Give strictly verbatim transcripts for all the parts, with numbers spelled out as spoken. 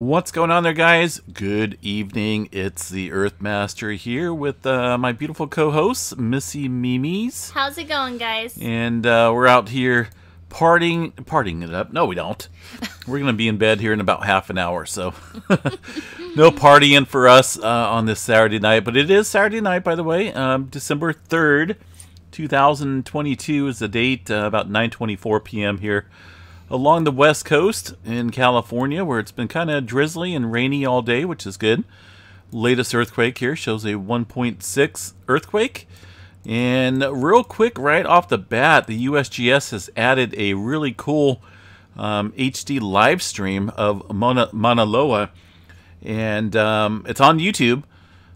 What's going on there, guys? Good evening. It's the Earth Master here with uh, my beautiful co-hosts, Missy Mimis. How's it going, guys? And uh, we're out here partying, partying it up. No, we don't. We're going to be in bed here in about half an hour, so no partying for us uh, on this Saturday night. But it is Saturday night, by the way. Um, December third, two thousand twenty-two is the date, uh, about nine twenty-four p m here. Along the west coast in California, where it's been kind of drizzly and rainy all day, which is good. Latest earthquake here shows a one point six earthquake. And real quick, right off the bat, the U S G S has added a really cool um, H D live stream of Mauna, Mauna Loa. And um, it's on YouTube,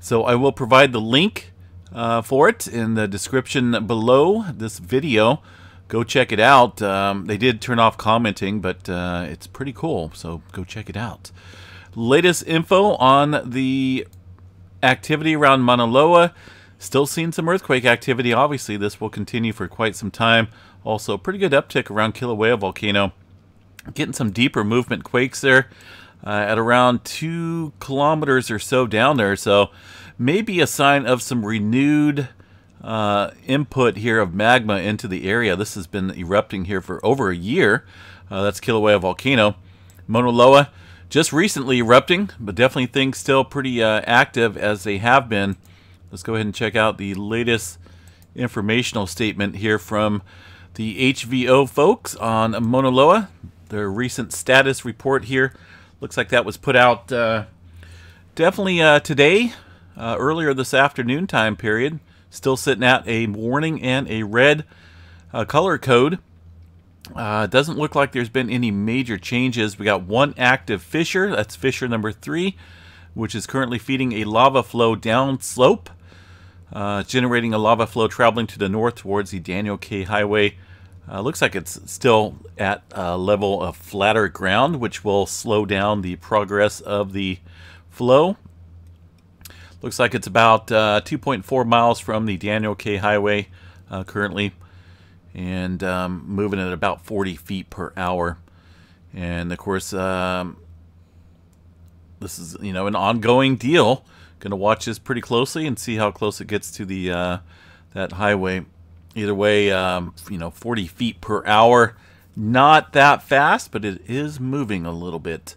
so I will provide the link uh, for it in the description below this video. Go check it out. Um, they did turn off commenting, but uh, it's pretty cool, so go check it out. Latest info on the activity around Mauna Loa. Still seeing some earthquake activity. Obviously, this will continue for quite some time. Also, pretty good uptick around Kilauea volcano. Getting some deeper movement quakes there uh, at around two kilometers or so down there. So maybe a sign of some renewed Uh, input here of magma into the area. This has been erupting here for over a year. Uh, that's Kilauea volcano. Mauna Loa just recently erupting, but definitely things still pretty uh, active as they have been. Let's go ahead and check out the latest informational statement here from the H V O folks on Mauna Loa. Their recent status report here. Looks like that was put out uh, definitely uh, today, uh, earlier this afternoon time period. Still sitting at a warning and a red uh, color code. Uh, doesn't look like there's been any major changes. We got one active fissure. That's fissure number three, which is currently feeding a lava flow down slope, uh, generating a lava flow traveling to the north towards the Daniel K Highway. Uh, looks like it's still at a level of flatter ground, which will slow down the progress of the flow. Looks like it's about uh, two point four miles from the Daniel K Highway uh, currently, and um, moving at about forty feet per hour. And of course, um, this is you know an ongoing deal. Going to watch this pretty closely and see how close it gets to the uh, that highway. Either way, um, you know, forty feet per hour, not that fast, but it is moving a little bit.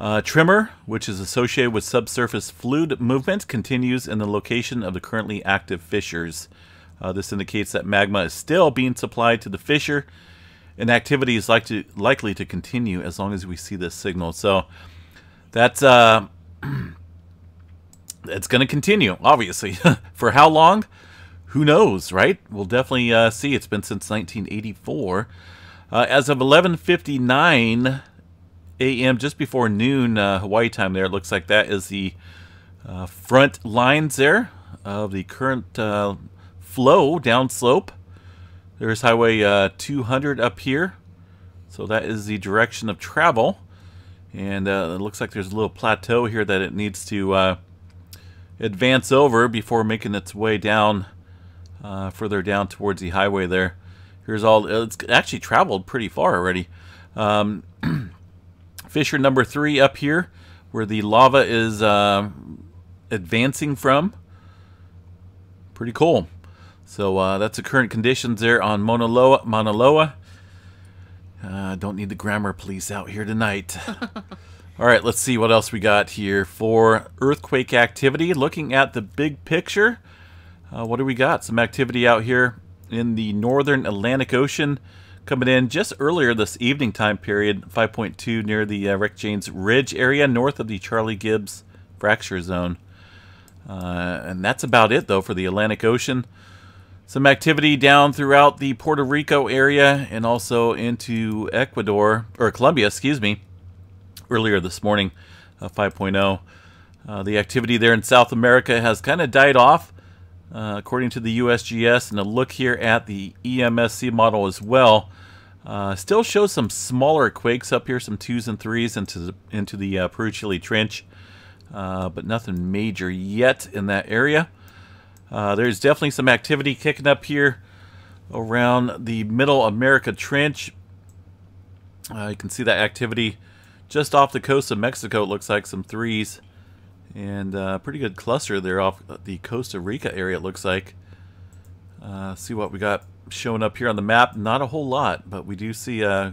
Uh, tremor, which is associated with subsurface fluid movement, continues in the location of the currently active fissures. Uh, this indicates that magma is still being supplied to the fissure, and activity is like to, likely to continue as long as we see this signal. So that's uh, it's going to continue, obviously. For how long? Who knows, right? We'll definitely uh, see. It's been since nineteen eighty-four. Uh, as of eleven fifty-nine a m just before noon uh, Hawaii time there. It looks like that is the uh, front lines there of the current uh, flow downslope. There's Highway uh, two hundred up here. So that is the direction of travel. And uh, it looks like there's a little plateau here that it needs to uh, advance over before making its way down, uh, further down towards the highway there. Here's all, it's actually traveled pretty far already. Um, Fissure number three up here, where the lava is uh, advancing from. Pretty cool. So uh, that's the current conditions there on Mauna Loa. Mauna Loa. Uh, don't need the grammar police out here tonight. All right, let's see what else we got here for earthquake activity. Looking at the big picture, uh, what do we got? Some activity out here in the northern Atlantic Ocean. Coming in just earlier this evening time period, five point two near the uh, Rick Janes Ridge area, north of the Charlie Gibbs Fracture Zone. Uh, and that's about it, though, for the Atlantic Ocean. Some activity down throughout the Puerto Rico area and also into Ecuador, or Colombia, excuse me, earlier this morning, uh, five point oh. Uh, the activity there in South America has kind of died off, uh, according to the U S G S. And a look here at the E M S C model as well. Uh, still shows some smaller quakes up here, some twos and threes into the, into the uh, Peru Chile trench, uh, but nothing major yet in that area. Uh, there's definitely some activity kicking up here around the Middle America Trench. Uh, you can see that activity Just off the coast of Mexico, it looks like some threes. And a uh, pretty good cluster there off the Costa Rica area, it looks like. Uh, see what we got showing up here on the map. Not a whole lot, but we do see uh,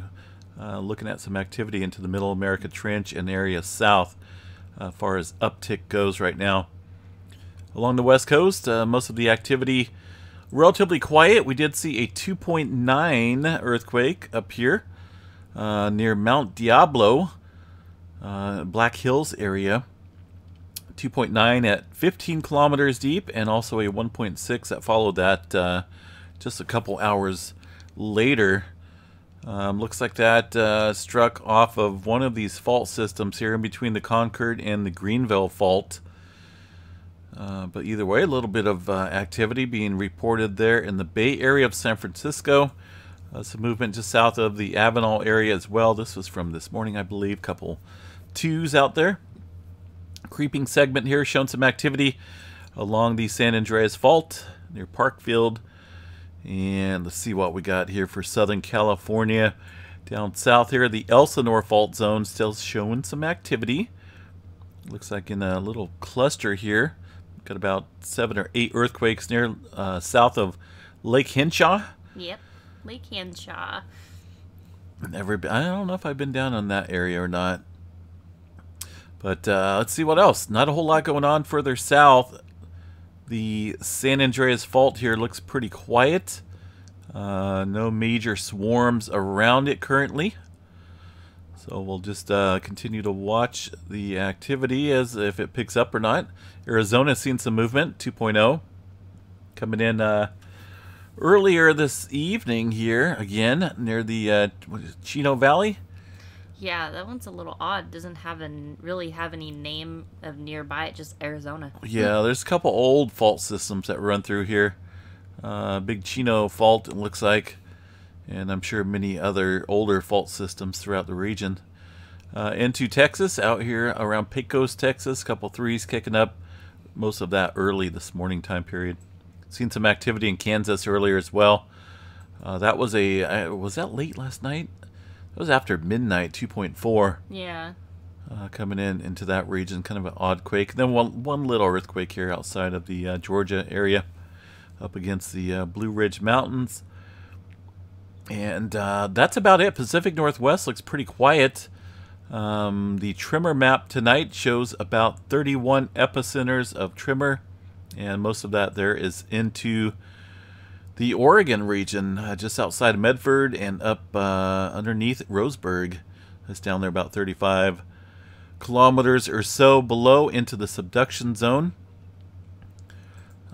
uh, looking at some activity into the Middle America Trench and area south as uh, far as uptick goes right now. Along the west coast, uh, most of the activity relatively quiet. We did see a two point nine earthquake up here uh, near Mount Diablo, uh, Black Hills area. two point nine at fifteen kilometers deep, and also a one point six that followed that uh, just a couple hours later. Um, looks like that uh, struck off of one of these fault systems here in between the Concord and the Greenville Fault. Uh, but either way, a little bit of uh, activity being reported there in the Bay Area of San Francisco. Uh, some movement just south of the Avenal area as well. This was from this morning, I believe. Couple twos out there. Creeping segment here, showing some activity along the San Andreas Fault near Parkfield. And let's see what we got here for Southern California. Down south here, the Elsinore Fault Zone still showing some activity. Looks like in a little cluster here. Got about seven or eight earthquakes near uh, south of Lake Henshaw. Yep, Lake Henshaw. Never been, I don't know if I've been down on that area or not. But uh, let's see what else. Not a whole lot going on further south. The San Andreas Fault here looks pretty quiet. Uh, no major swarms around it currently. So we'll just uh, continue to watch the activity as if it picks up or not. Arizona's seen some movement, two point oh. Coming in uh, earlier this evening here, again, near the uh, what is it, Chino Valley. Yeah, that one's a little odd. Doesn't have an, really have any name of nearby. It's just Arizona. Yeah, there's a couple old fault systems that run through here. Uh, Big Chino fault, it looks like. And I'm sure many other older fault systems throughout the region. Uh, into Texas, out here around Pecos, Texas. Couple threes kicking up. Most of that early this morning time period. Seen some activity in Kansas earlier as well. Uh, that was a... Uh, was that late last night? It was after midnight, two point four. Yeah. Uh, coming in into that region, kind of an odd quake. And then one one little earthquake here outside of the uh, Georgia area, up against the uh, Blue Ridge Mountains. And uh, that's about it. Pacific Northwest looks pretty quiet. Um, the tremor map tonight shows about thirty-one epicenters of tremor, and most of that there is into the Oregon region, uh, just outside of Medford and up uh, underneath Roseburg. That's down there about thirty-five kilometers or so below into the subduction zone.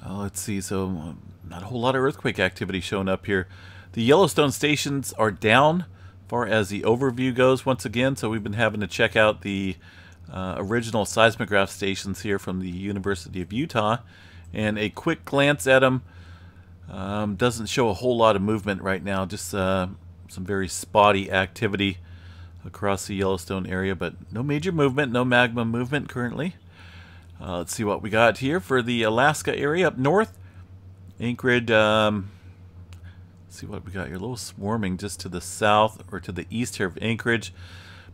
Uh, let's see, so not a whole lot of earthquake activity showing up here. The Yellowstone stations are down as far as the overview goes once again, so we've been having to check out the uh, original seismograph stations here from the University of Utah. And a quick glance at them. Um, doesn't show a whole lot of movement right now, just uh, some very spotty activity across the Yellowstone area, but no major movement, no magma movement currently. Uh, let's see what we got here for the Alaska area up north. Anchorage, um, let's see what we got here, a little swarming just to the south or to the east here of Anchorage.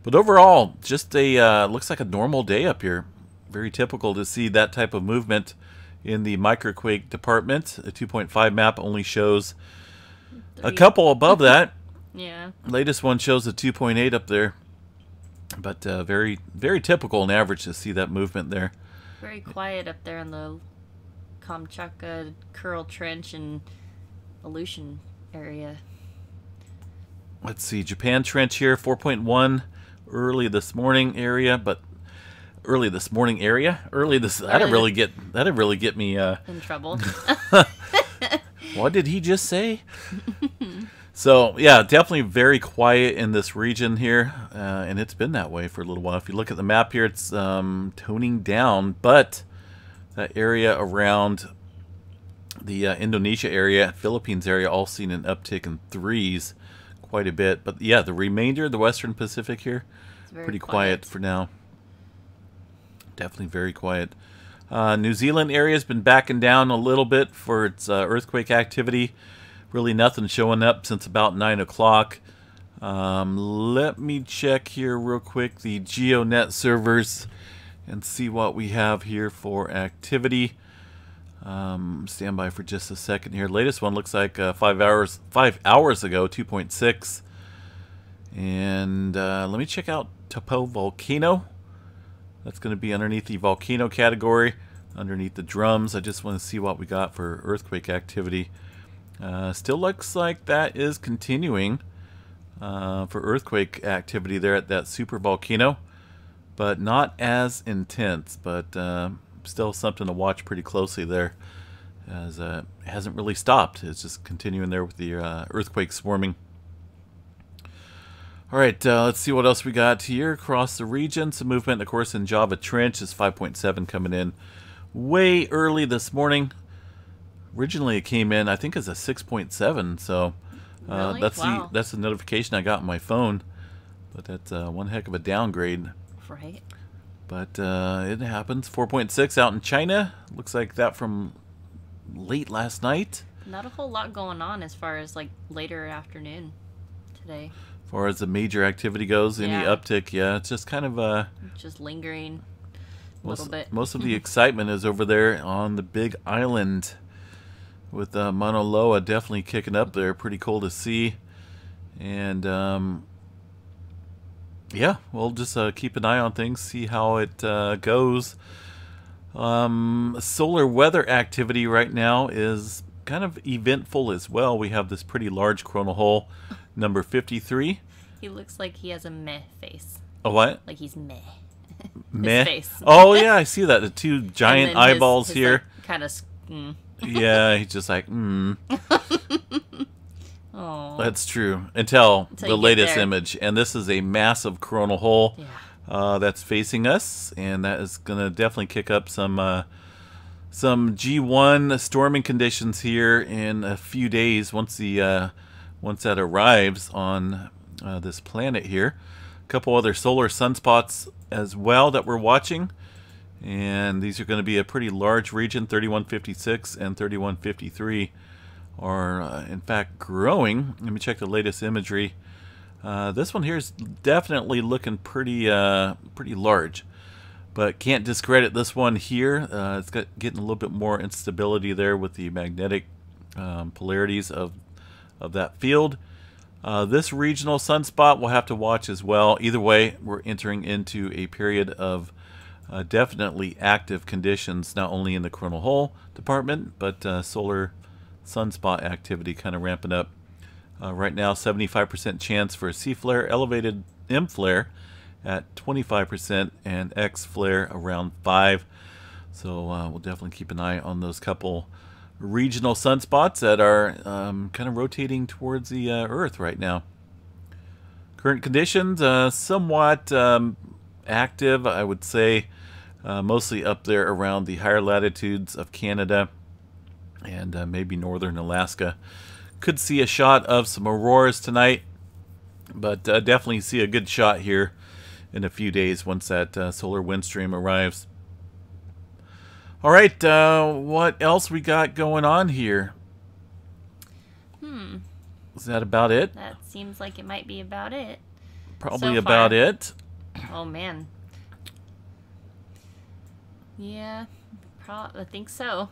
But overall, just a, uh, looks like a normal day up here. Very typical to see that type of movement in the microquake department. The two point five map only shows a couple above that. Yeah. Latest one shows a two point eight up there. But uh, very, very typical and average to see that movement there. Very quiet up there in the Kamchatka Kuril Trench and Aleutian area. Let's see. Japan Trench here, four point one early this morning area, but Early this morning area. Early this. That didn't really get. That didn't really get me uh, in trouble. What did he just say? So yeah, definitely very quiet in this region here, uh, and it's been that way for a little while. If you look at the map here, it's um, toning down, but that area around the uh, Indonesia area, Philippines area, all seen an uptick in threes quite a bit. But yeah, the remainder, the Western Pacific here, pretty quiet, quiet for now. Definitely very quiet. Uh, New Zealand area has been backing down a little bit for its uh, earthquake activity. Really nothing showing up since about nine o'clock. Um, let me check here real quick the GeoNet servers and see what we have here for activity. Um, stand by for just a second here. Latest one looks like uh, five hours five hours ago, two point six. And uh, let me check out Topo Volcano. That's going to be underneath the volcano category, underneath the drums. I just want to see what we got for earthquake activity. Uh, still looks like that is continuing uh, for earthquake activity there at that super volcano, but not as intense. But uh, still something to watch pretty closely there, as uh, it hasn't really stopped. It's just continuing there with the uh, earthquake swarming. All right, uh, let's see what else we got here across the region. Some movement, of course, in Java Trench is five point seven coming in way early this morning. Originally, it came in, I think, as a six point seven. So uh, really? that's wow. the that's the notification I got on my phone. But that's uh, one heck of a downgrade. Right. But uh, it happens. four point six out in China. Looks like that from late last night. Not a whole lot going on as far as like later afternoon today. As far as the major activity goes, any yeah. uptick, yeah, it's just kind of uh, just lingering a most, little bit. Most of the excitement is over there on the Big Island, with uh, Mauna Loa definitely kicking up there. Pretty cool to see, and um, yeah, we'll just uh, keep an eye on things, see how it uh, goes. Um, solar weather activity right now is kind of eventful as well. We have this pretty large coronal hole. Number fifty-three. He looks like he has a meh face. A what? Like he's meh. Meh? His face. Oh, yeah, I see that. The two giant and then his, eyeballs his, here. Like, kind of. Mm. Yeah, he's just like, mm. Aww. That's true. Until, Until the latest image. And this is a massive coronal hole yeah. uh, that's facing us. And that is going to definitely kick up some, uh, some G one storming conditions here in a few days once the... Uh, Once that arrives on uh, this planet here. A couple other solar sunspots as well that we're watching. And these are going to be a pretty large region. thirty-one fifty-six and thirty-one fifty-three are, uh, in fact, growing. Let me check the latest imagery. Uh, this one here is definitely looking pretty, uh, pretty large. But can't discredit this one here. Uh, it's got getting a little bit more instability there with the magnetic um, polarities of of that field. Uh, this regional sunspot we'll have to watch as well. Either way, we're entering into a period of uh, definitely active conditions, not only in the coronal hole department, but uh, solar sunspot activity kind of ramping up. Uh, right now, seventy-five percent chance for a C flare, elevated M flare at twenty-five percent, and X flare around five. So uh, we'll definitely keep an eye on those couple regional sunspots that are um, kind of rotating towards the uh, Earth right now. Current conditions, uh, somewhat um, active, I would say, uh, mostly up there around the higher latitudes of Canada and uh, maybe northern Alaska. Could see a shot of some auroras tonight, but uh, definitely see a good shot here in a few days once that uh, solar wind stream arrives. All right, uh, what else we got going on here? Hmm. Is that about it? That seems like it might be about it. Probably so about far. it. Oh, man. Yeah, pro I think so.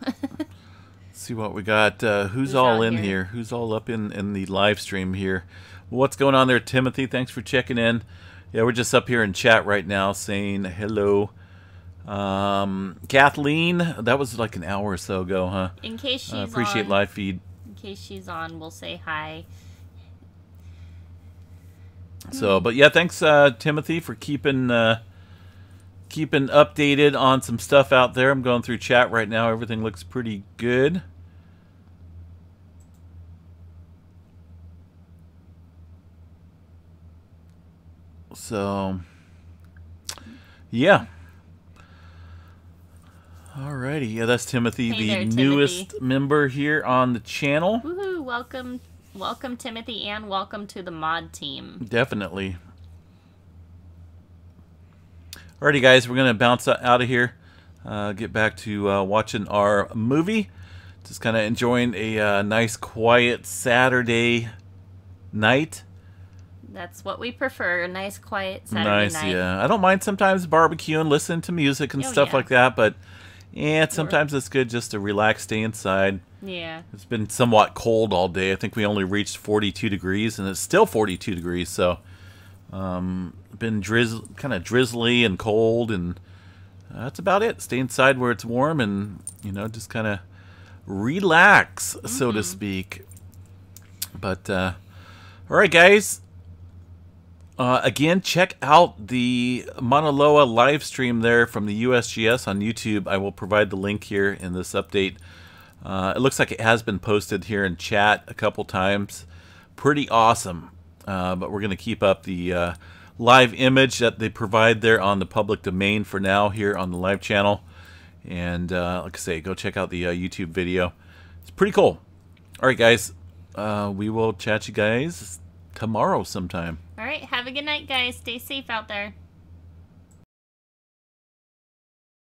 See what we got. Uh, who's, who's all in here? here? Who's all up in, in the live stream here? What's going on there, Timothy? Thanks for checking in. Yeah, we're just up here in chat right now saying hello. Um, Kathleen, that was like an hour or so ago, huh? In case she's uh, appreciate on, live feed. In case she's on, we'll say hi. So, but yeah, thanks, uh, Timothy, for keeping uh, keeping updated on some stuff out there. I'm going through chat right now. Everything looks pretty good. So, yeah. Alrighty, yeah, that's Timothy, hey the there, newest Timothy. member here on the channel. Woohoo! Welcome, welcome, Timothy, and welcome to the mod team. Definitely. Alrighty, guys, we're gonna bounce out of here. Uh, get back to uh, watching our movie. Just kind of enjoying a uh, nice, quiet Saturday night. That's what we prefer, a nice, quiet Saturday nice, night. Nice, yeah. I don't mind sometimes barbecue and listening to music and oh, stuff yeah. like that, but yeah, sometimes it's good just to relax, stay inside. Yeah. It's been somewhat cold all day. I think we only reached forty-two degrees, and it's still forty-two degrees, so um, been drizzle, kind of drizzly and cold, and uh, that's about it. Stay inside where it's warm and, you know, just kind of relax, mm-hmm. so to speak. But, uh, all right, guys. Uh, again, check out the Mauna Loa live stream there from the U S G S on YouTube. I will provide the link here in this update. Uh, it looks like it has been posted here in chat a couple times. Pretty awesome. Uh, but we're going to keep up the uh, live image that they provide there on the public domain for now here on the live channel. And uh, like I say, go check out the uh, YouTube video. It's pretty cool. All right, guys. Uh, we will chat you guys tomorrow sometime. All right. Have a good night, guys. Stay safe out there.